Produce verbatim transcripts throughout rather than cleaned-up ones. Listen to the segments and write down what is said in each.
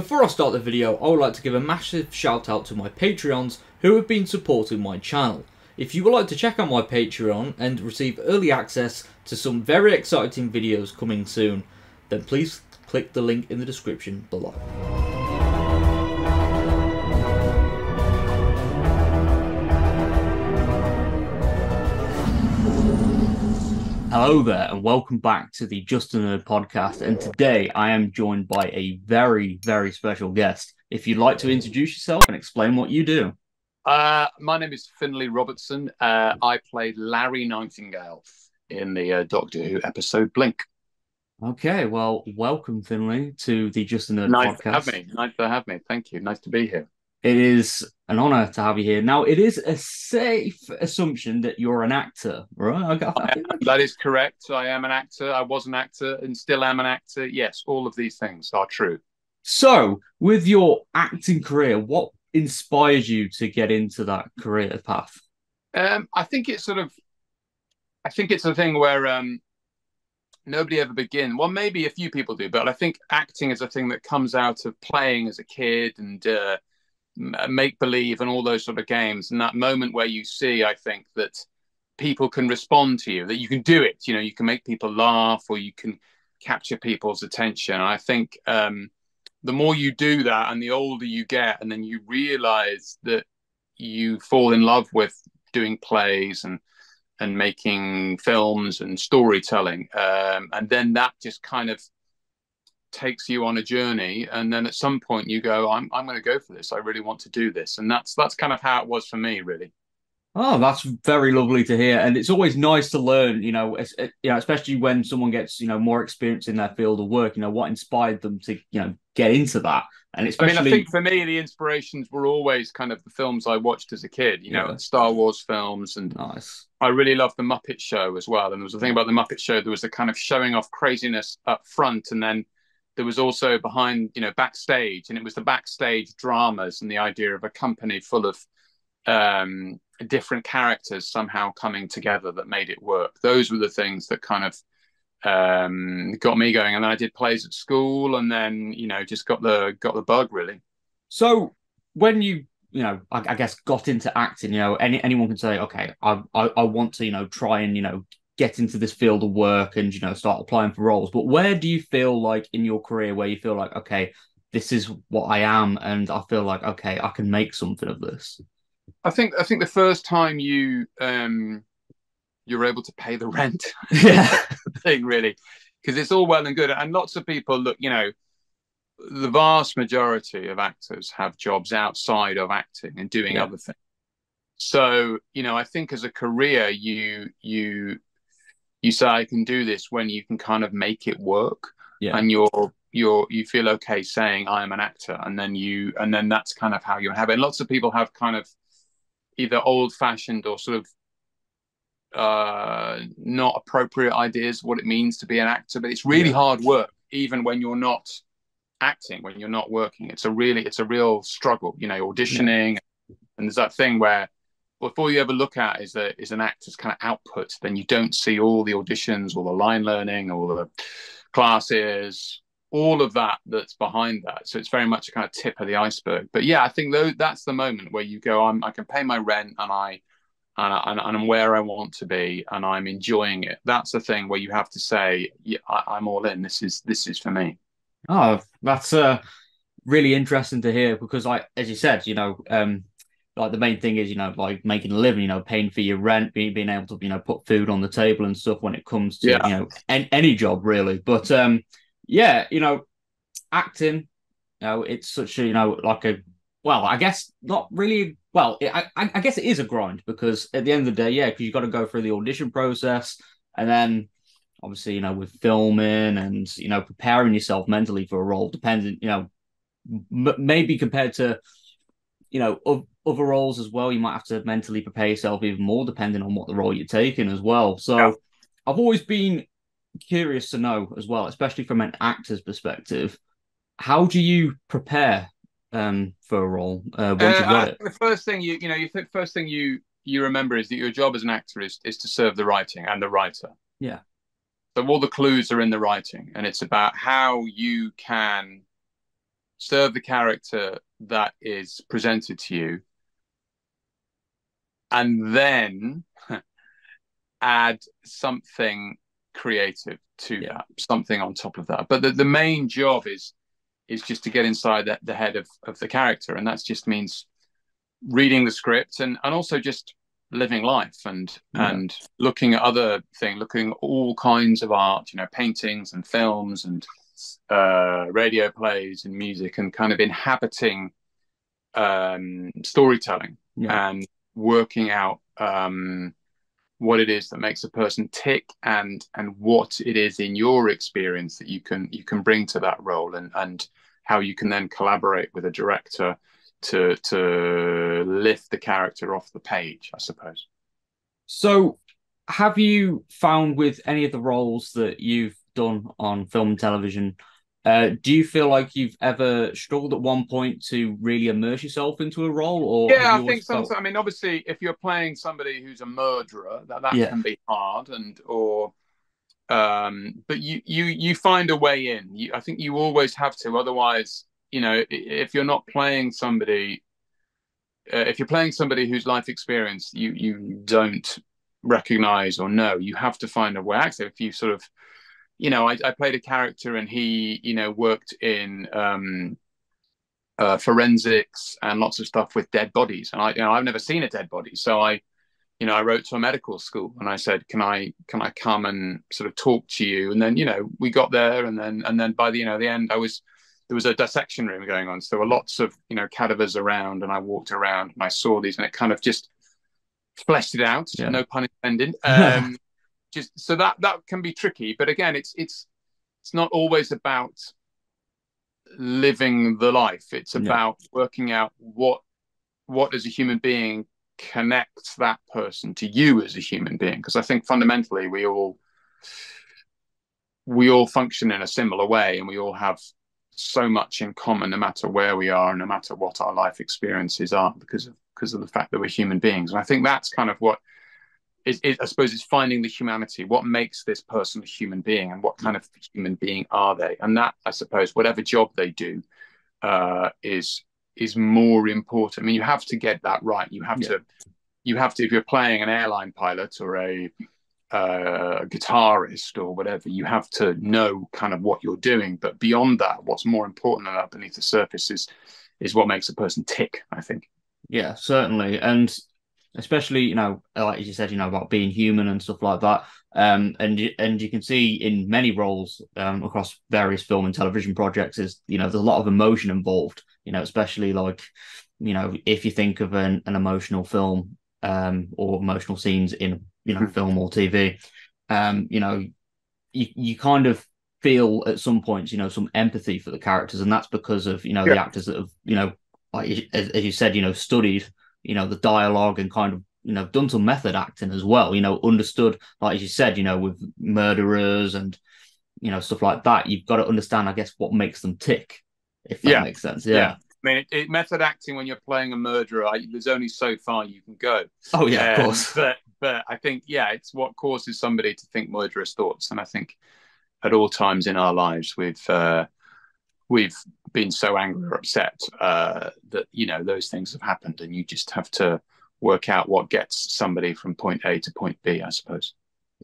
Before I start the video, I would like to give a massive shout out to my Patreons who have been supporting my channel. If you would like to check out my Patreon and receive early access to some very exciting videos coming soon, then please click the link in the description below. Hello there and welcome back to the Just a Nerd podcast, and today I am joined by a very, very special guest. If you'd like to introduce yourself and explain what you do. Uh, my name is Finlay Robertson. Uh, I played Larry Nightingale in the uh, Doctor Who episode Blink. Okay, well, welcome Finlay to the Just a Nerd nice podcast. Nice to have me, nice to have me, thank you, nice to be here. It is an honour to have you here. Now, it is a safe assumption that you're an actor, right? I am, that is correct. I am an actor. I was an actor and still am an actor. Yes, all of these things are true. So, with your acting career, what inspired you to get into that career path? Um, I think it's sort of... I think it's a thing where um, nobody ever begins. Well, maybe a few people do, but I think acting is a thing that comes out of playing as a kid and... Uh, make-believe and all those sort of games, and that moment where you see, I think, that people can respond to you, that you can do it, you know, you can make people laugh or you can capture people's attention. And I think um, the more you do that and the older you get, and then you realise that you fall in love with doing plays and and making films and storytelling, um, and then that just kind of takes you on a journey, and then at some point you go, I'm I'm going to go for this. I really want to do this, and that's that's kind of how it was for me, really. Oh, that's very lovely to hear, and it's always nice to learn, you know, as, you know, especially when someone gets, you know, more experience in their field of work. You know, what inspired them to, you know, get into that, and especially. I mean, I think for me, the inspirations were always kind of the films I watched as a kid. You know, yeah. Star Wars films, and nice. I really loved the Muppet Show as well. And there was a thing about the Muppet Show. There was a kind of showing off craziness up front, and then. There was also behind, you know, backstage, and it was the backstage dramas and the idea of a company full of um, different characters somehow coming together that made it work. Those were the things that kind of um, got me going. And then I did plays at school, and then, you know, just got the got the bug, really. So when you, you know, I, I guess got into acting, you know, any, anyone can say, OK, I, I, I want to, you know, try and, you know, get into this field of work and, you know, start applying for roles. But where do you feel like in your career where you feel like, okay, this is what I am, and I feel like, okay, I can make something of this? I think I think the first time you um, you're able to pay the rent, yeah, thing really, because it's all well and good, and lots of people look, you know, the vast majority of actors have jobs outside of acting and doing, yeah, other things. So, you know, I think as a career, you you. You say, I can do this when you can kind of make it work, yeah, and you're you're you feel okay saying I am an actor, and then you and then that's kind of how you have it. And lots of people have kind of either old fashioned or sort of uh, not appropriate ideas of what it means to be an actor, but it's really, yeah, hard work, even when you're not acting, when you're not working. It's a really it's a real struggle, you know, auditioning, yeah, and there's that thing where. Well, all you ever look at is a, is an actor's kind of output. Then you don't see all the auditions, all the line learning, all the classes, all of that that's behind that. So it's very much a kind of tip of the iceberg. But yeah, I think though that's the moment where you go, I'm, I can pay my rent, and I and, I, and I'm where I want to be, and I'm enjoying it. That's the thing where you have to say, yeah, I, I'm all in. This is this is for me. Oh, that's uh, really interesting to hear, because I, as you said, you know. Um... Like the main thing is, you know, like making a living, you know, paying for your rent, being, being able to, you know, put food on the table and stuff when it comes to, yeah, you know, an, any job really. But um, yeah, you know, acting, you know, it's such a, you know, like a, well, I guess not really, well, it, I, I guess it is a grind, because at the end of the day, yeah, because you've got to go through the audition process, and then obviously, you know, with filming and, you know, preparing yourself mentally for a role, depending, you know, m maybe compared to, you know, of, other roles as well, you might have to mentally prepare yourself even more depending on what the role you're taking as well. So yeah. I've always been curious to know as well, especially from an actor's perspective, how do you prepare um, for a role uh, once uh, you've got uh, it? The first thing you you know you think first thing you you remember is that your job as an actor is is to serve the writing and the writer. Yeah. So all the clues are in the writing, and it's about how you can serve the character that is presented to you, and then add something creative to yeah. that, something on top of that. But the, the main job is is just to get inside the, the head of, of the character, and that just means reading the script and, and also just living life and yeah. and looking at other things, looking at all kinds of art, you know, paintings and films and uh, radio plays and music, and kind of inhabiting um, storytelling yeah. and working out um, what it is that makes a person tick, and and what it is in your experience that you can you can bring to that role, and and how you can then collaborate with a director to to lift the character off the page, I suppose. So have you found with any of the roles that you've done on film and television, uh, do you feel like you've ever struggled at one point to really immerse yourself into a role? Or yeah, I think felt... sometimes, I mean, obviously, if you're playing somebody who's a murderer, that, that yeah. can be hard, and or um, but you you you find a way in. You, I think you always have to, otherwise, you know, if you're not playing somebody, uh, if you're playing somebody whose life experience you you don't recognize or know, you have to find a way. Actually, if you sort of You know, I, I played a character, and he, you know, worked in um, uh, forensics and lots of stuff with dead bodies. And I, you know, I've never seen a dead body, so I, you know, I wrote to a medical school and I said, "Can I, can I come and sort of talk to you?" And then, you know, we got there, and then, and then by the, you know, the end, I was there was a dissection room going on, so there were lots of, you know, cadavers around, and I walked around and I saw these, and it kind of just fleshed it out. Yeah. No pun intended. Um, Just so that that can be tricky, but again, it's it's it's not always about living the life. It's about yeah. working out what what as a human being connects that person to you as a human being. Because I think fundamentally we all we all function in a similar way, and we all have so much in common, no matter where we are and no matter what our life experiences are, because of because of the fact that we're human beings. And I think that's kind of what. It, it, I suppose it's finding the humanity. What makes this person a human being, and what kind of human being are they? And that, I suppose, whatever job they do, uh, is is more important. I mean, you have to get that right. You have yeah. to, you have to. If you're playing an airline pilot or a uh, guitarist or whatever, you have to know kind of what you're doing. But beyond that, what's more important than that beneath the surface is is what makes a person tick, I think. Yeah, certainly, and. Especially, you know, like you said, you know, about being human and stuff like that. Um, and, and you can see in many roles um, across various film and television projects is, you know, there's a lot of emotion involved, you know, especially like, you know, if you think of an, an emotional film um, or emotional scenes in, you know, film or T V, um, you know, you, you kind of feel at some points, you know, some empathy for the characters. And that's because of, you know, yeah. the actors that have, you know, like, as, as you said, you know, studied, you know, the dialogue and kind of, you know, done some method acting as well, you know, understood, like as you said, you know, with murderers and, you know, stuff like that, you've got to understand, I guess, what makes them tick, if that yeah. makes sense. Yeah. yeah. I mean, it, it, method acting when you're playing a murderer, I, there's only so far you can go. Oh, yeah, um, of course. But, but I think, yeah, it's what causes somebody to think murderous thoughts. And I think at all times in our lives, we've, uh, we've been so angry or upset uh, that, you know, those things have happened, and you just have to work out what gets somebody from point A to point B, I suppose.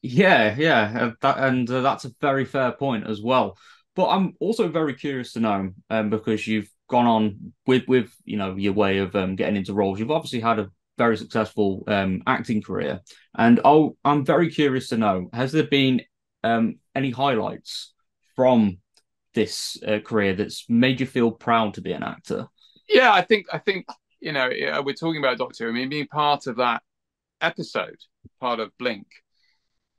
Yeah, yeah. That, and uh, that's a very fair point as well. But I'm also very curious to know, um, because you've gone on with, with, you know, your way of um, getting into roles. You've obviously had a very successful um, acting career. And I'll, I'm very curious to know, has there been um, any highlights from this uh, career that's made you feel proud to be an actor? Yeah, I think, I think you know, we're talking about Doctor Who. I mean, being part of that episode, part of Blink,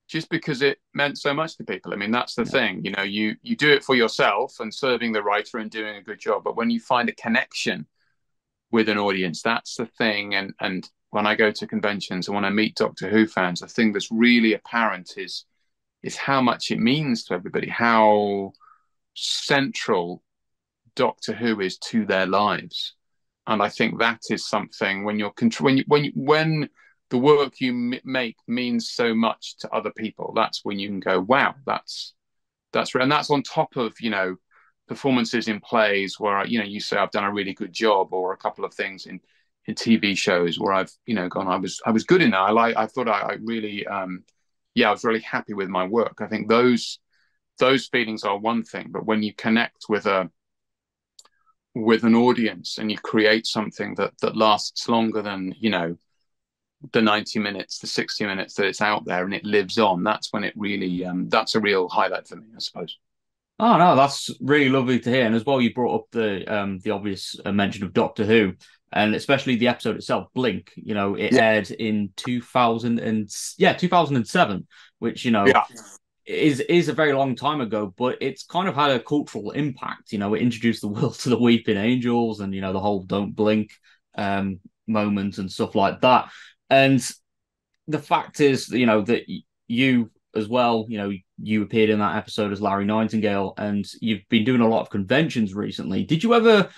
just because it meant so much to people. I mean, that's the yeah. thing, you know, you, you do it for yourself and serving the writer and doing a good job. But when you find a connection with an audience, that's the thing. And, and when I go to conventions and when I meet Doctor Who fans, the thing that's really apparent is, is how much it means to everybody, how central Doctor Who is to their lives. And I think that is something when you're when you, when you, when the work you m make means so much to other people, that's when you can go, wow, that's that's real. And that's on top of, you know, performances in plays where, you know, you say I've done a really good job, or a couple of things in, in T V shows where I've, you know, gone, I was, I was good in that. I like, I thought I, I really, um, yeah, I was really happy with my work. I think those, those feelings are one thing, but when you connect with a, with an audience and you create something that, that lasts longer than, you know, the ninety minutes, the sixty minutes that it's out there, and it lives on, that's when it really, um, that's a real highlight for me, I suppose. Oh, no, that's really lovely to hear. And as well, you brought up the um, the obvious mention of Doctor Who, and especially the episode itself, Blink. You know, it yeah. aired in two thousand and yeah, two thousand seven, which, you know, yeah. is is a very long time ago, but it's kind of had a cultural impact. You know, it introduced the world to the Weeping Angels and, you know, the whole don't blink um, moment and stuff like that. And the fact is, you know, that you... as well, you know, you appeared in that episode as Larry Nightingale, and you've been doing a lot of conventions recently. Did you ever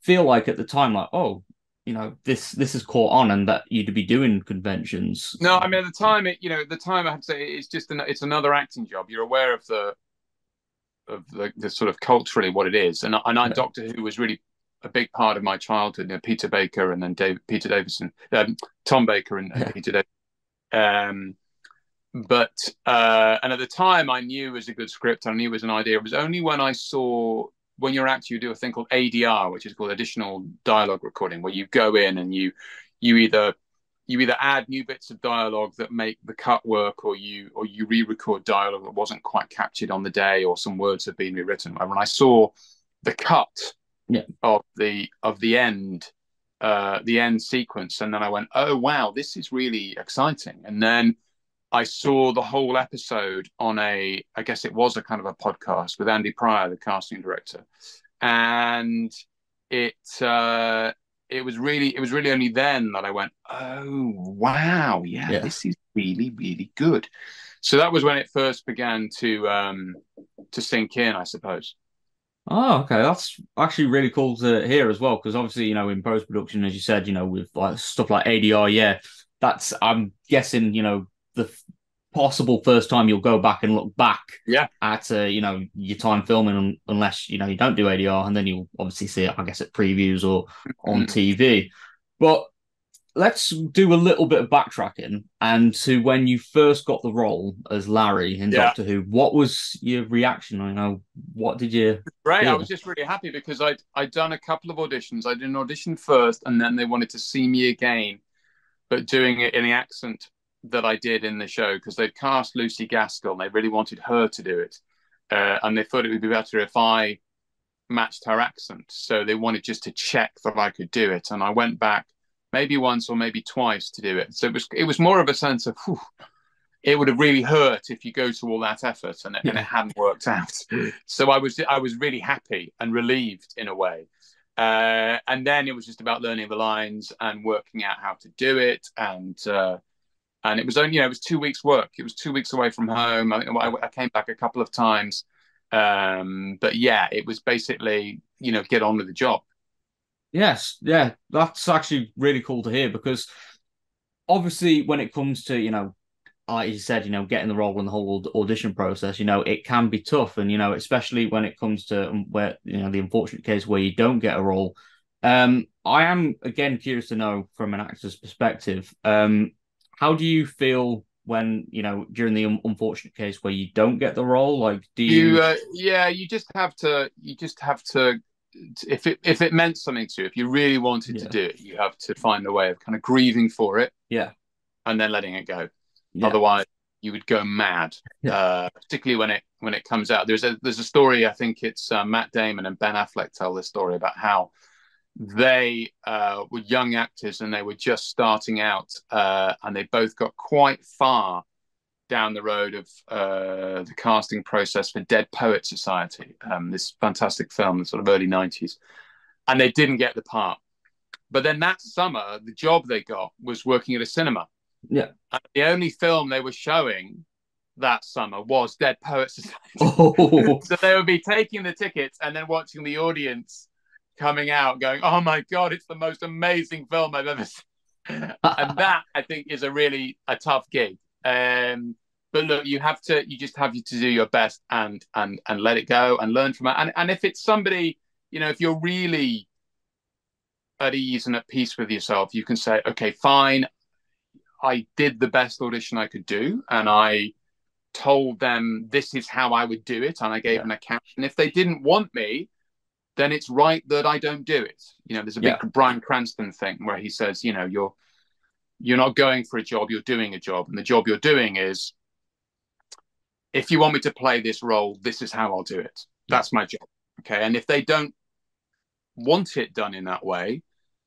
feel like at the time, like, oh, you know, this this has caught on, and that you'd be doing conventions? No, I mean, at the time, it, you know, at the time, I have to say, it's just an, it's another acting job. You're aware of the of the, the sort of culturally what it is, and and I, yeah. Doctor Who was really a big part of my childhood. You know, Peter Baker, and then David, Peter Davison, um, Tom Baker, and, yeah. and Peter Davison. Um, But, uh, and at the time I knew it was a good script. I knew it was an idea. It was only when I saw, when you're acting, you do a thing called A D R, which is called additional dialogue recording, where you go in and you, you either, you either add new bits of dialogue that make the cut work, or you, or you re-record dialogue that wasn't quite captured on the day, or some words have been rewritten. And when I saw the cut yeah. of the, of the end, uh, the end sequence, and then I went, oh, wow, this is really exciting. And then I saw the whole episode on a, I guess it was a kind of a podcast with Andy Pryor, the casting director, and it uh, it was really it was really only then that I went, oh wow, yeah, yeah. this is really really good. So that was when it first began to um, to sink in, I suppose. Oh, okay, that's actually really cool to hear as well, because obviously, you know, in post production, as you said, you know, with like stuff like A D R, yeah, that's I'm guessing, you know, the f- possible first time you'll go back and look back yeah. at, uh, you know, your time filming, un- unless, you know, you don't do A D R, and then you'll obviously see it, I guess, at previews or on T V. But let's do a little bit of backtracking and to when you first got the role as Larry in yeah. Doctor Who. What was your reaction? I know, what did you... Right, I was just really happy because I'd, I'd done a couple of auditions. I did an audition first, and then they wanted to see me again, but doing it in the accent that I did in the show, because they'd cast Lucy Gaskell and they really wanted her to do it. Uh, and they thought it would be better if I matched her accent. So they wanted just to check that I could do it. And I went back maybe once or maybe twice to do it. So it was it was more of a sense of, whew, it would have really hurt if you go to all that effort and it, and it hadn't worked out. So I was, I was really happy and relieved in a way. Uh, and then it was just about learning the lines and working out how to do it. And, uh, And it was only, you know, it was two weeks work. It was two weeks away from home. I, I came back a couple of times. Um, but yeah, it was basically, you know, get on with the job. Yes. Yeah. That's actually really cool to hear, because obviously when it comes to, you know, like you said, you know, getting the role and the whole audition process, you know, it can be tough. And, you know, especially when it comes to where, you know, the unfortunate case where you don't get a role. Um, I am, again, curious to know from an actor's perspective, um, how do you feel when, you know, during the un- unfortunate case where you don't get the role? Like, do you? you uh, yeah, you just have to. You just have to. If it if it meant something to you, if you really wanted yeah. to do it, you have to find a way of kind of grieving for it. Yeah, and then letting it go. Yeah. Otherwise, you would go mad. Yeah. Uh, particularly when it when it comes out. There's a there's a story. I think it's uh, Matt Damon and Ben Affleck tell this story about how they uh, were young actors and they were just starting out, uh, and they both got quite far down the road of uh, the casting process for Dead Poets Society, um, this fantastic film, the sort of early nineties, and they didn't get the part. But then that summer, the job they got was working at a cinema. Yeah. And the only film they were showing that summer was Dead Poets Society. Oh. So they would be taking the tickets and then watching the audience coming out going, oh my God, it's the most amazing film I've ever seen. And that, I think, is a really a tough gig. Um, But look, you have to, you just have to do your best and and and let it go and learn from it. And and if it's somebody, you know, if you're really at ease and at peace with yourself, you can say, okay, fine, I did the best audition I could do, and I told them this is how I would do it, and I gave yeah. an account. And if they didn't want me, then it's right that I don't do it. You know, there's a big yeah. Brian Cranston thing where he says, you know, you're you're not going for a job, you're doing a job, and the job you're doing is, if you want me to play this role, this is how I'll do it. That's my job. Okay. And if they don't want it done in that way,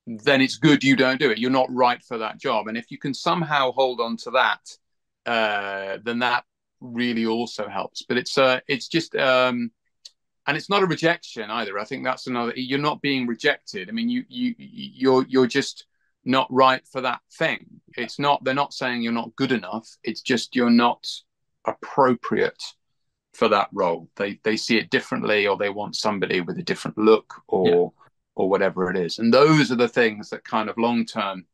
then it's good you don't do it. You're not right for that job. And if you can somehow hold on to that, uh, then that really also helps. But it's uh, it's just, um, and it's not a rejection either. I think that's another, you're not being rejected. I mean, you, you, you're, you're just not right for that thing. It's not, they're not saying you're not good enough. It's just, you're not appropriate for that role. They they see it differently, or they want somebody with a different look, or yeah. or whatever it is. And those are the things that kind of long term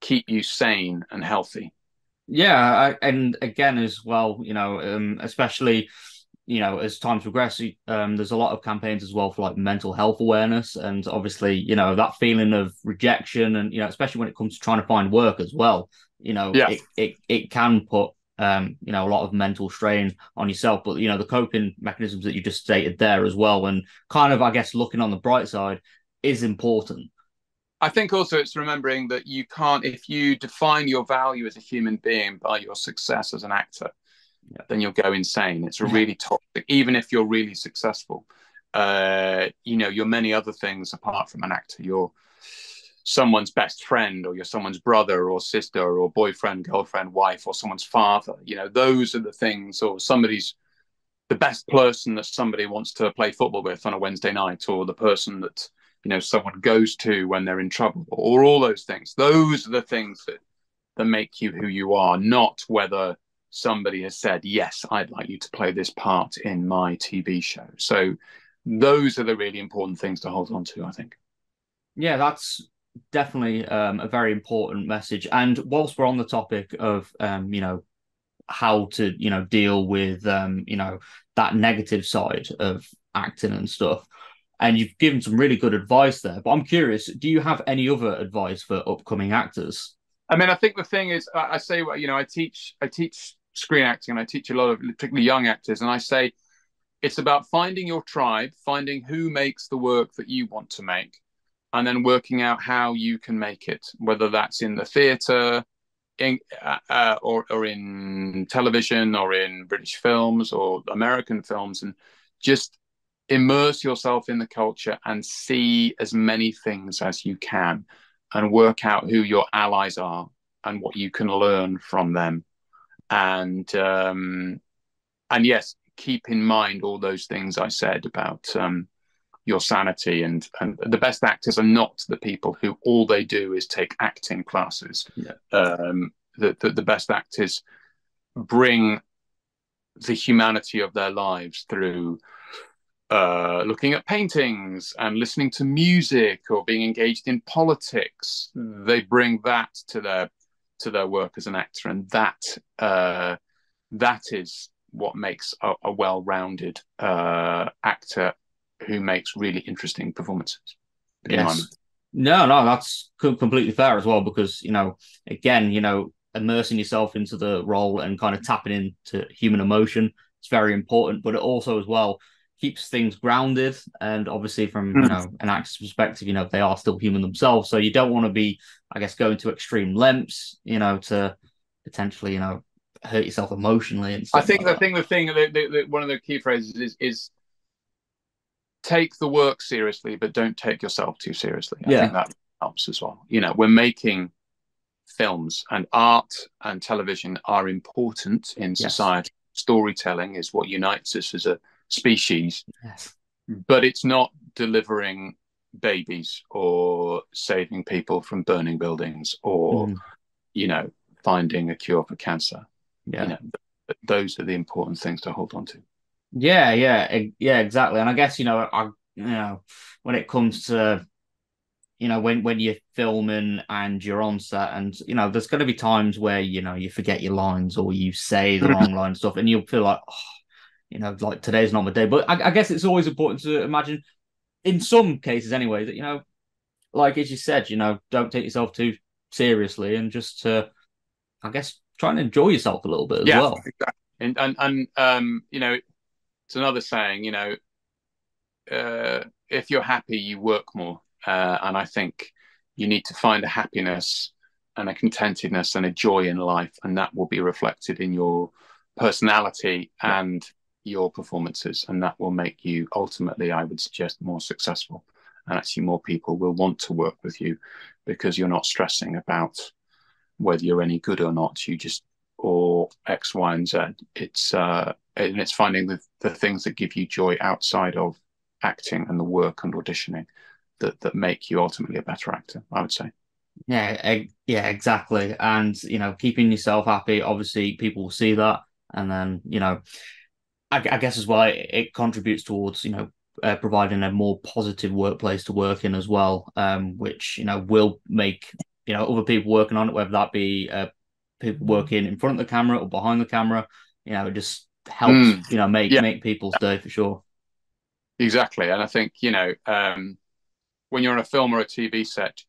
keep you sane and healthy. Yeah, I, and again as well, you know, um, especially, you know, as time's progressing, um, there's a lot of campaigns as well for like mental health awareness, and obviously, you know, that feeling of rejection, and you know, especially when it comes to trying to find work as well, you know, yeah. it, it it can put Um, you know, a lot of mental strain on yourself. But, you know, the coping mechanisms that you just stated there as well, and kind of, I guess, looking on the bright side is important. I think also it's remembering that you can't, if you define your value as a human being by your success as an actor, yeah. then you'll go insane. It's really toxic, even if you're really successful. Uh, you know, you're many other things apart from an actor. You're someone's best friend, or you're someone's brother or sister or boyfriend, girlfriend, wife, or someone's father. You know, those are the things, or somebody's the best person that somebody wants to play football with on a Wednesday night, or the person that, you know, someone goes to when they're in trouble, or all those things. Those are the things that, that make you who you are, not whether somebody has said, yes, I'd like you to play this part in my T V show. So those are the really important things to hold on to, I think. Yeah, that's definitely um, a very important message. And whilst we're on the topic of um, you know, how to, you know, deal with um, you know, that negative side of acting and stuff, and you've given some really good advice there, but I'm curious, do you have any other advice for upcoming actors? I mean, I think the thing is, I, I say, you know, I teach I teach screen acting, and I teach a lot of particularly young actors, and I say it's about finding your tribe, finding who makes the work that you want to make, and then working out how you can make it, whether that's in the theatre, in, uh, uh, or, or in television, or in British films or American films, and just immerse yourself in the culture and see as many things as you can, and work out who your allies are and what you can learn from them. And, um, and yes, keep in mind all those things I said about um, your sanity, and and the best actors are not the people who all they do is take acting classes. Yeah. Um, the, the, the best actors bring the humanity of their lives through uh, looking at paintings and listening to music or being engaged in politics. They bring that to their to their work as an actor, and that uh, that is what makes a, a well-rounded uh, actor who makes really interesting performances. Yes. No, no, that's co- completely fair as well, because, you know, again, you know, immersing yourself into the role and kind of tapping into human emotion is very important, but it also as well keeps things grounded. And obviously from, you know, an actor's perspective, you know, they are still human themselves. So you don't want to be, I guess, going to extreme lengths, you know, to potentially, you know, hurt yourself emotionally. And stuff I think like the that. thing, the thing, the, the, the, one of the key phrases is, is take the work seriously, but don't take yourself too seriously. I yeah. think that helps as well. You know, we're making films, and art and television are important in yes. society. Storytelling is what unites us as a species, yes. but it's not delivering babies or saving people from burning buildings or, mm. you know, finding a cure for cancer. Yeah. You know, those are the important things to hold on to. Yeah, yeah, yeah, exactly. And I guess, you know, I, you know, when it comes to you know, when, when you're filming and you're on set and, you know, there's going to be times where, you know, you forget your lines or you say the wrong line and stuff and you'll feel like, oh, you know, like today's not my day. But I, I guess it's always important to imagine in some cases anyway that, you know, like as you said, you know, don't take yourself too seriously and just to, I guess, try and enjoy yourself a little bit as yeah, well. Exactly. And, and, and um, you know, it's another saying, you know, uh, if you're happy, you work more. Uh, and I think you need to find a happiness and a contentedness and a joy in life, and that will be reflected in your personality yeah. and your performances, and that will make you ultimately, I would suggest, more successful. And actually more people will want to work with you because you're not stressing about whether you're any good or not. You just, or X, Y, and Z. It's, uh, and it's finding the, the things that give you joy outside of acting and the work and auditioning that that make you ultimately a better actor, I would say. Yeah, yeah, exactly. And, you know, keeping yourself happy, obviously people will see that. And then, you know, I, I guess as well, it, it contributes towards, you know, uh, providing a more positive workplace to work in as well, um, which, you know, will make, you know, other people working on it, whether that be uh, people working in front of the camera or behind the camera, you know, it just helps, mm. you know, make, yeah. make people's day for sure. Exactly. And I think, you know, um, when you're on a film or a T V set,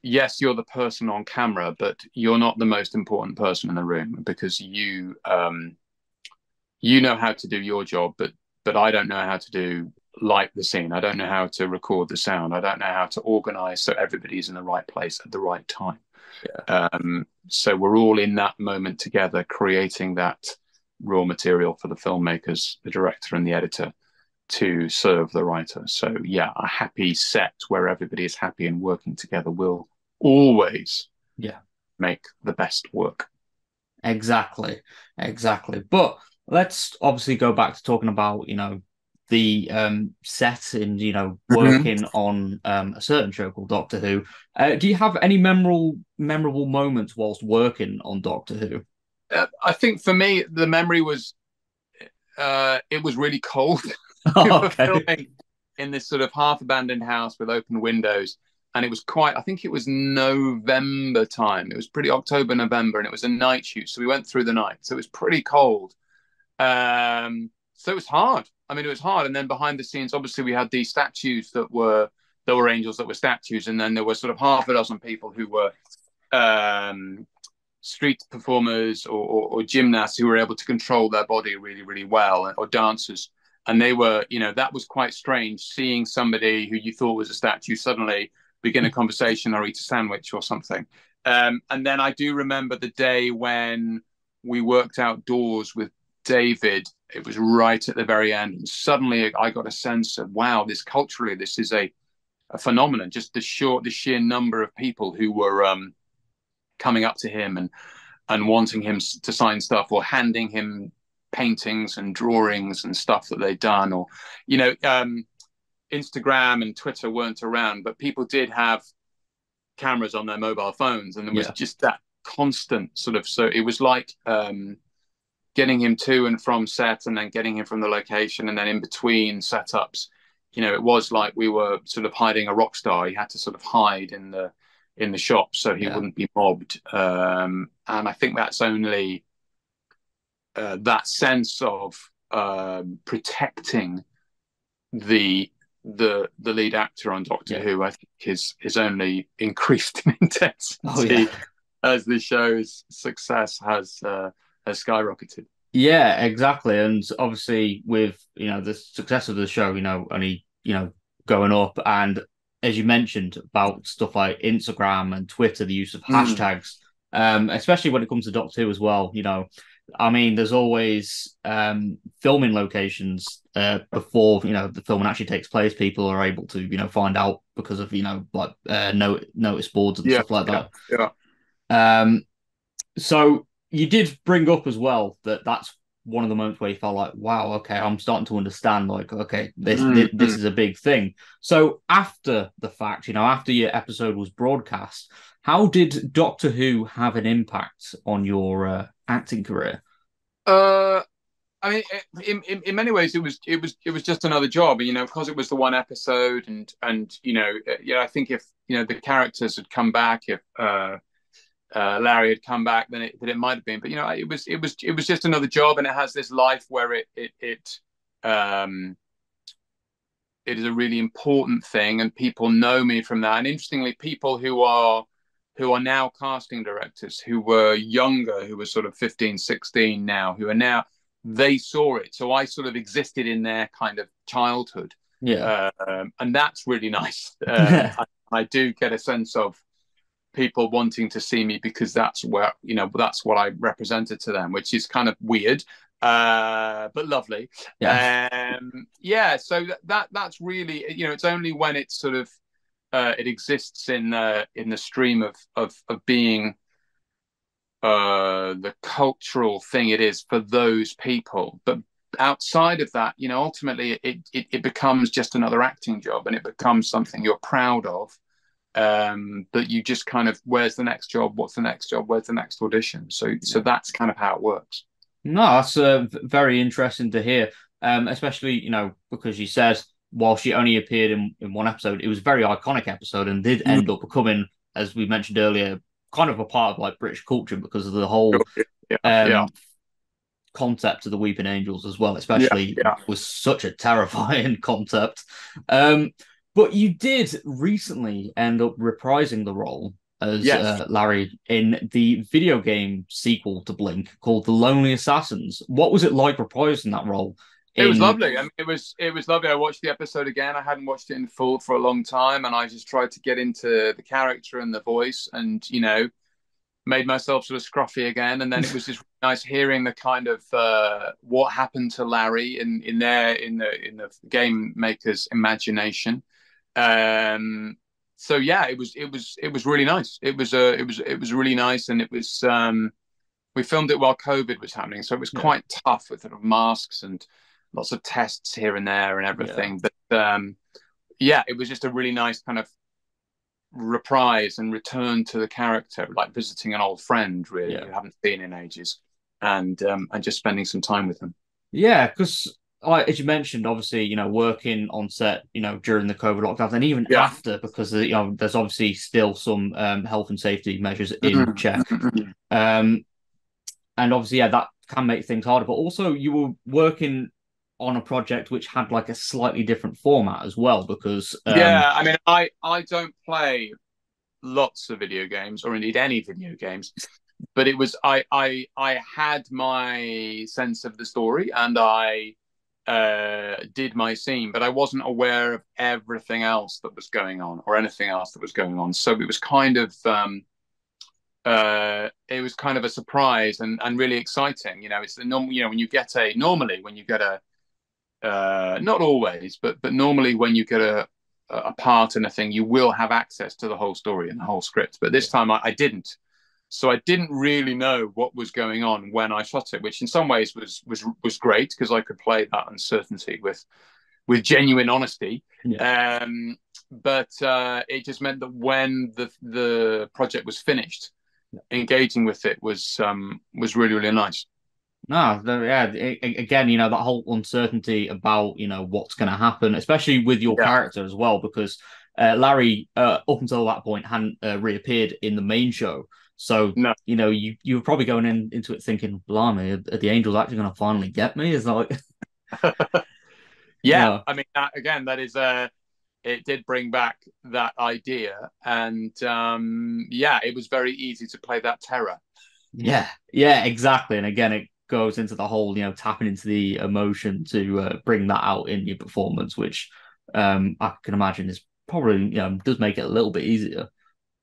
yes, you're the person on camera, but you're not the most important person in the room because you um, you know how to do your job, but but I don't know how to do light the scene. I don't know how to record the sound. I don't know how to organise so everybody's in the right place at the right time. Yeah. Um, so we're all in that moment together, creating that raw material for the filmmakers, the director and the editor, to serve the writer. So yeah, a happy set where everybody is happy and working together will always yeah make the best work. Exactly, exactly. But let's obviously go back to talking about, you know, the um set and, you know, working mm-hmm. on um a certain show called Doctor Who. Uh, do you have any memorable memorable moments whilst working on Doctor Who? Uh, I think for me the memory was uh it was really cold. We were filming in this sort of half-abandoned house with open windows, and it was quite, I think it was November time. It was pretty October, November, and it was a night shoot, so we went through the night. So it was pretty cold. Um, so it was hard. I mean, it was hard. And then behind the scenes, obviously, we had these statues that were, there were angels that were statues, and then there were sort of half a dozen people who were um, street performers or, or, or gymnasts who were able to control their body really, really well, or dancers. And they were, you know, that was quite strange, seeing somebody who you thought was a statue suddenly begin a conversation or eat a sandwich or something. Um, and then I do remember the day when we worked outdoors with David. It was right at the very end. And suddenly I got a sense of, wow, this culturally, this is a, a phenomenon. Just the, short, the sheer number of people who were um, coming up to him and, and wanting him to sign stuff or handing him paintings and drawings and stuff that they'd done, or, you know, um, Instagram and Twitter weren't around, but people did have cameras on their mobile phones, and there was yeah. just that constant sort of, so it was like um, getting him to and from set, and then getting him from the location, and then in between setups, you know, it was like we were sort of hiding a rock star. He had to sort of hide in the in the shop so he yeah. wouldn't be mobbed. Um, and I think that's only Uh, that sense of uh, protecting the the the lead actor on Doctor yeah. Who, I think, is is only increased in intensity oh, yeah. as the show's success has uh, has skyrocketed. Yeah, exactly. And obviously, with, you know, the success of the show, you know, only, you know, going up, and as you mentioned about stuff like Instagram and Twitter, the use of hashtags, mm. um, especially when it comes to Doctor Who as well, you know. I mean, there's always um, filming locations uh, before, you know, the film actually takes place. People are able to, you know, find out because of, you know, like uh, no, notice boards and yeah, stuff like yeah, that. Yeah. Um, so you did bring up as well that that's one of the moments where you felt like, wow, okay, I'm starting to understand, like, okay, this mm-hmm. this, this is a big thing. So after the fact, you know, after your episode was broadcast, how did Doctor Who have an impact on your uh, acting career? Uh, I mean, in, in in many ways, it was it was it was just another job, you know, because it was the one episode, and and you know, yeah, I think if you know the characters had come back, if uh, uh, Larry had come back, then it, then it might have been. But you know, it was it was it was just another job, and it has this life where it it it um, it is a really important thing, and people know me from that. And interestingly, people who are who are now casting directors, who were younger, who were sort of fifteen, sixteen now, who are now, they saw it. So I sort of existed in their kind of childhood. Yeah. Uh, um, and that's really nice. Uh, I, I do get a sense of people wanting to see me because that's where, you know, that's what I represented to them, which is kind of weird, uh, but lovely. Yeah. Um, yeah. So that, that that's really, you know, it's only when it's sort of, Uh, it exists in uh, in the stream of of, of being uh, the cultural thing it is for those people. But outside of that, you know, ultimately it it, it becomes just another acting job, and it becomes something you're proud of. Um, but you just kind of, where's the next job? What's the next job? Where's the next audition? So yeah. So that's kind of how it works. No, that's uh, very interesting to hear, um, especially, you know, because you said, while she only appeared in, in one episode, it was a very iconic episode and did end up becoming, as we mentioned earlier, kind of a part of like British culture because of the whole yeah, um, yeah. concept of the Weeping Angels as well, especially yeah, yeah. was such a terrifying concept. Um, but you did recently end up reprising the role as yes. uh, Larry in the video game sequel to Blink called The Lonely Assassins. What was it like reprising that role? It was lovely. I mean, it was it was lovely. I watched the episode again. I hadn't watched it in full for a long time, and I just tried to get into the character and the voice, and you know, made myself sort of scruffy again. And then it was just nice hearing the kind of uh, what happened to Larry in in their in the in the game maker's imagination. Um, so yeah, it was it was it was really nice. It was uh, it was it was really nice, and it was um, we filmed it while COVID was happening, so it was quite yeah. tough with sort of masks and lots of tests here and there and everything. Yeah. But um, yeah, it was just a really nice kind of reprise and return to the character, like visiting an old friend, really, yeah. who haven't seen in ages, and um, and just spending some time with them. Yeah, because as you mentioned, obviously, you know, working on set, you know, during the COVID lockdown and even yeah. after, because, you know, there's obviously still some um, health and safety measures in check. Um, and obviously, yeah, that can make things harder. But also you were working on a project which had like a slightly different format as well, because um... yeah, I mean, I I don't play lots of video games, or indeed any video games, but it was I I I had my sense of the story, and I uh, did my scene, but I wasn't aware of everything else that was going on, or anything else that was going on. So it was kind of um, uh, it was kind of a surprise and and really exciting. You know, it's the normal. You know, when you get a normally when you get a Uh, not always, but but normally when you get a a part in a thing, you will have access to the whole story and the whole script. But this time I, I didn't, so I didn't really know what was going on when I shot it, which in some ways was was was great because I could play that uncertainty with with genuine honesty. Yeah. Um, but uh, it just meant that when the the project was finished, yeah. engaging with it was um, was really really nice. No, yeah. Again, you know, that whole uncertainty about, you know, what's going to happen, especially with your yeah. character as well, because uh, Larry, uh, up until that point, hadn't uh, reappeared in the main show. So, no. you know, you, you were probably going in, into it thinking, blimey, are, are the Angels actually going to finally get me? It's like... yeah, yeah, I mean, that, again, that is... Uh, it did bring back that idea. And, um, yeah, it was very easy to play that terror. Yeah, yeah, exactly. And again, it goes into the whole, you know, tapping into the emotion to uh, bring that out in your performance, which um I can imagine is probably, you know, does make it a little bit easier.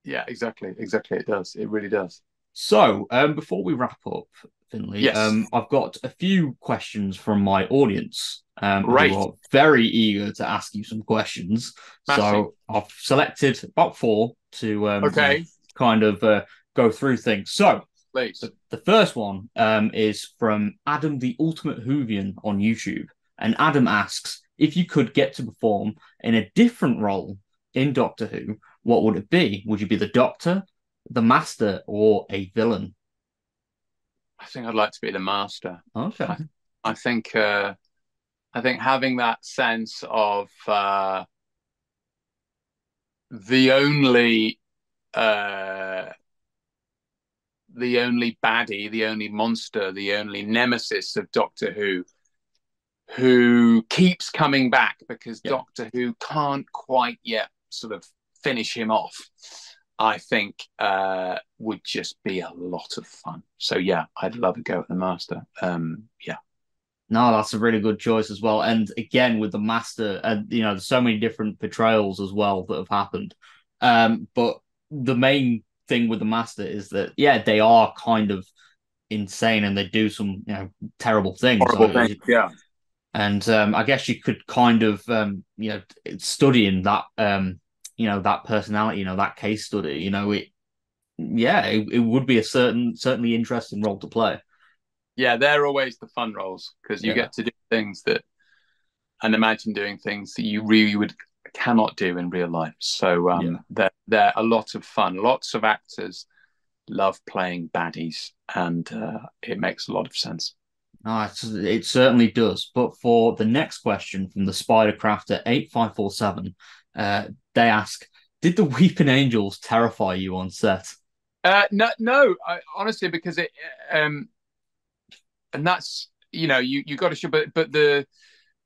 Yeah, exactly, exactly. It does. It really does. So, um, before we wrap up, Finlay, yes. um, I've got a few questions from my audience. Um, right. Who are very eager to ask you some questions. Massive. So I've selected about four to um, okay. kind of uh, go through things. So. The, the first one um, is from Adam the Ultimate Whovian on YouTube. And Adam asks, if you could get to perform in a different role in Doctor Who, what would it be? Would you be the Doctor, the Master, or a villain? I think I'd like to be the Master. Okay. I, I think uh, I think having that sense of uh, the only uh, the only baddie, the only monster, the only nemesis of Doctor Who, who keeps coming back because yeah. Doctor Who can't quite yet sort of finish him off, I think uh, would just be a lot of fun. So yeah, I'd love a go at the Master. Um, yeah. No, that's a really good choice as well. And again, with the Master, and uh, you know, there's so many different portrayals as well that have happened. Um, but the main thing with the Master is that, yeah, they are kind of insane and they do some, you know, terrible things. Horrible so, things, yeah. And um, I guess you could kind of, um, you know, studying that, um, you know, that personality, you know, that case study, you know, it, yeah, it, it would be a certain, certainly interesting role to play. Yeah, they're always the fun roles because you yeah. get to do things that, and imagine doing things that you really would cannot do in real life. So um, yeah. they're, they're a lot of fun. Lots of actors love playing baddies and uh, it makes a lot of sense. Oh, it's, it certainly does. But for the next question from the Spidercraft at eight five four seven, uh, they ask, did the Weeping Angels terrify you on set? Uh, no, no, I, honestly, because it, um, and that's, you know, you, you got to show, but, but the,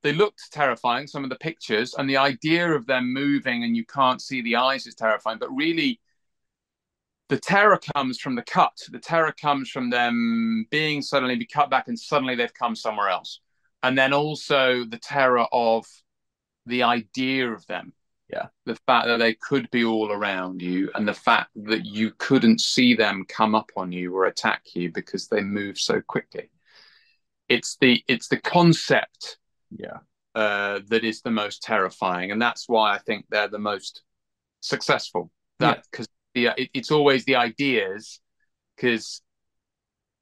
they looked terrifying, some of the pictures, and the idea of them moving and you can't see the eyes is terrifying, but really, the terror comes from the cut. The terror comes from them being suddenly be cut back and suddenly they've come somewhere else. And then also the terror of the idea of them. Yeah. The fact that they could be all around you and the fact that you couldn't see them come up on you or attack you because they move so quickly. It's the it's the concept yeah. uh, that is the most terrifying. And that's why I think they're the most successful. That because yeah. Yeah, it, it's always the ideas, because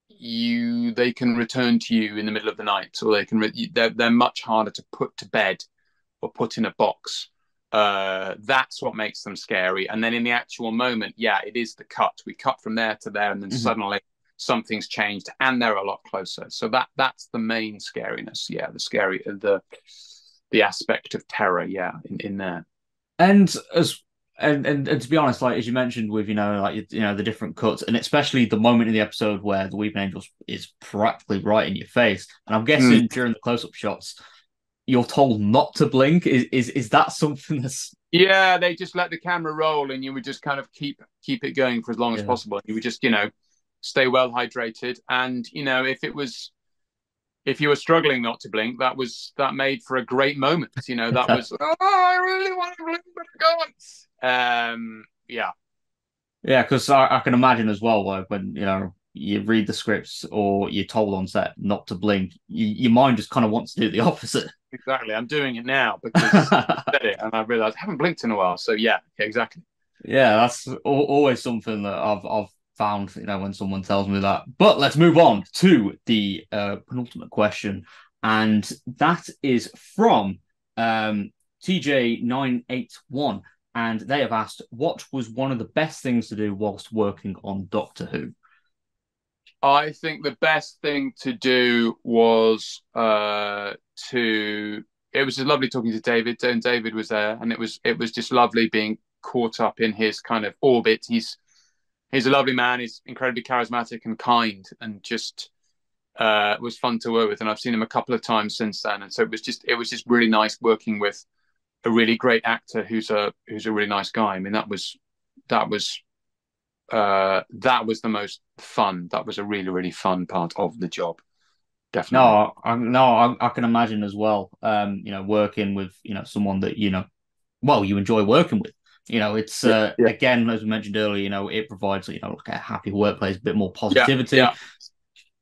you they can return to you in the middle of the night, or they can re they're, they're much harder to put to bed or put in a box. Uh, that's what makes them scary. And then in the actual moment, yeah, it is the cut. We cut from there to there, and then mm-hmm. suddenly something's changed, and they're a lot closer. So that that's the main scariness. Yeah, the scary the the aspect of terror. Yeah, in, in there, and as. And, and and to be honest, like as you mentioned, with you know, like you know, the different cuts, and especially the moment in the episode where the Weeping Angels is practically right in your face, and I'm guessing mm. during the close-up shots, you're told not to blink. Is is is that something that's? Yeah, they just let the camera roll, and you would just kind of keep keep it going for as long yeah. as possible. You would just you know, stay well hydrated, and you know, if it was, if you were struggling not to blink, that was that made for a great moment. You know, that was oh, I really want to blink, but I can't. Um. Yeah. Yeah, because I, I can imagine as well like, when you know you read the scripts or you're told on set not to blink, you, your mind just kind of wants to do the opposite. Exactly. I'm doing it now because I said it and I realised I haven't blinked in a while. So yeah, exactly. Yeah, that's always something that I've I've found. You know, when someone tells me that. But let's move on to the uh, penultimate question, and that is from um, T J nine eight one. And they have asked, what was one of the best things to do whilst working on Doctor Who? I think the best thing to do was uh, to... It was just lovely talking to David, and David was there, and it was it was just lovely being caught up in his kind of orbit. He's he's a lovely man. He's incredibly charismatic and kind, and just uh, was fun to work with. And I've seen him a couple of times since then, and so it was just it was just really nice working with a really great actor who's a who's a really nice guy. I mean, that was that was uh, that was the most fun. That was a really really fun part of the job. Definitely. No, I, no, I, I can imagine as well. Um, you know, working with you know someone that you know, well, you enjoy working with. You know, it's yeah, uh, yeah. again as we mentioned earlier. You know, it provides you know like a happy workplace, a bit more positivity, yeah, yeah.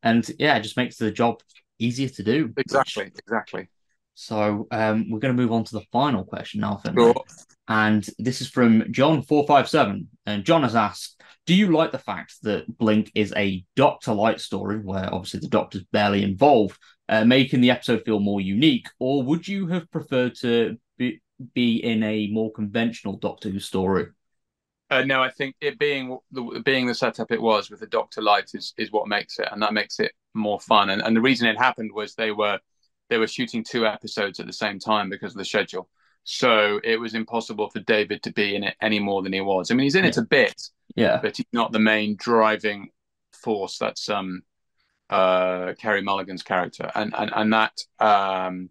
and yeah, it just makes the job easier to do. Exactly. Which... Exactly. So um, we're going to move on to the final question now, Finlay. Sure. And this is from John four five seven. And John has asked, do you like the fact that Blink is a Doctor-like story where obviously the Doctor's barely involved, uh, making the episode feel more unique? Or would you have preferred to be, be in a more conventional Doctor Who story? Uh, no, I think it being the, being the setup it was with the Doctor light is, is what makes it. And that makes it more fun. And, and the reason it happened was they were they were shooting two episodes at the same time because of the schedule. So it was impossible for David to be in it any more than he was. I mean, he's in yeah. it a bit, yeah, but he's not the main driving force. That's um, uh, Carey Mulligan's character, and and and that um,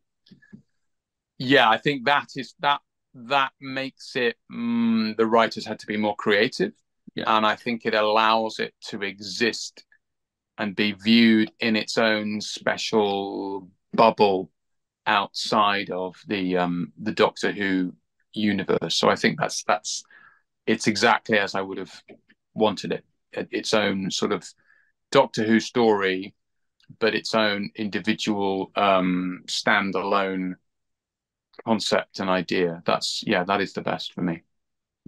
yeah, I think that is that that makes it. Um, the writers had to be more creative, yeah. and I think it allows it to exist and be viewed in its own special bubble outside of the um the Doctor Who universe. So I think that's that's it's exactly as I would have wanted it, its own sort of Doctor Who story, but its own individual um standalone concept and idea. That's yeah that is the best for me.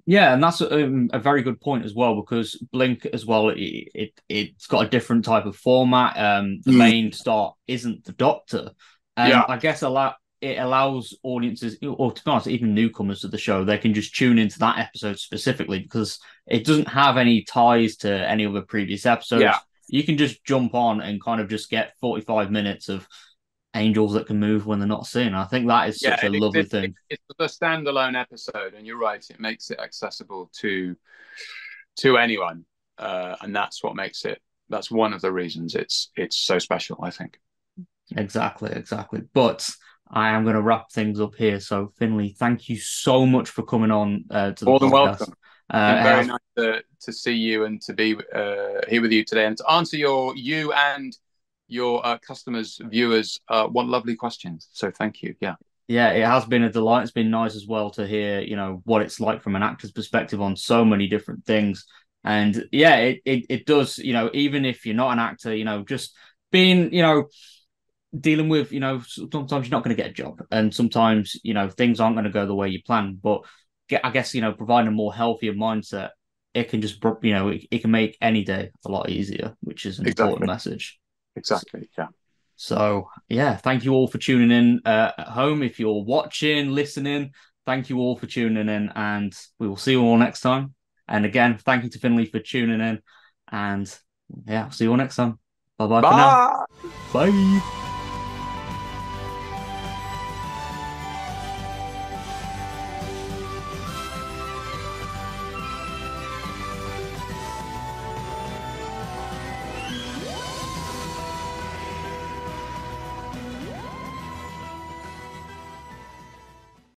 Yeah, and that's um, a very good point as well, because Blink as well, it, it it's got a different type of format. Um the mm. main star isn't the Doctor. And yeah. I guess a lot, it allows audiences, or to be honest, even newcomers to the show, they can just tune into that episode specifically because it doesn't have any ties to any other previous episodes. Yeah. You can just jump on and kind of just get forty-five minutes of angels that can move when they're not seen. I think that is such yeah, a it, lovely it, thing. It, it's a standalone episode, and you're right, it makes it accessible to to anyone, uh, and that's what makes it. That's one of the reasons it's it's so special, I think. Exactly, exactly. But I am going to wrap things up here. So, Finlay, thank you so much for coming on uh, to the More podcast. Than welcome. Uh, very nice to, to see you and to be uh, here with you today and to answer your you and your uh, customers, viewers, uh, what lovely questions. So, thank you. Yeah. Yeah, it has been a delight. It's been nice as well to hear, you know, what it's like from an actor's perspective on so many different things. And yeah, it it, it does, you know, even if you're not an actor, you know, just being, you know, dealing with, you know, sometimes you're not going to get a job, and sometimes, you know, things aren't going to go the way you plan. But I guess, you know, providing a more healthier mindset, it can just, you know, it, it can make any day a lot easier, which is an exactly. important message. Exactly. Yeah. So, yeah, thank you all for tuning in uh, at home. If you're watching, listening, thank you all for tuning in, and we will see you all next time. And again, thank you to Finlay for tuning in, and yeah, see you all next time. Bye-bye. Bye. For now. Bye.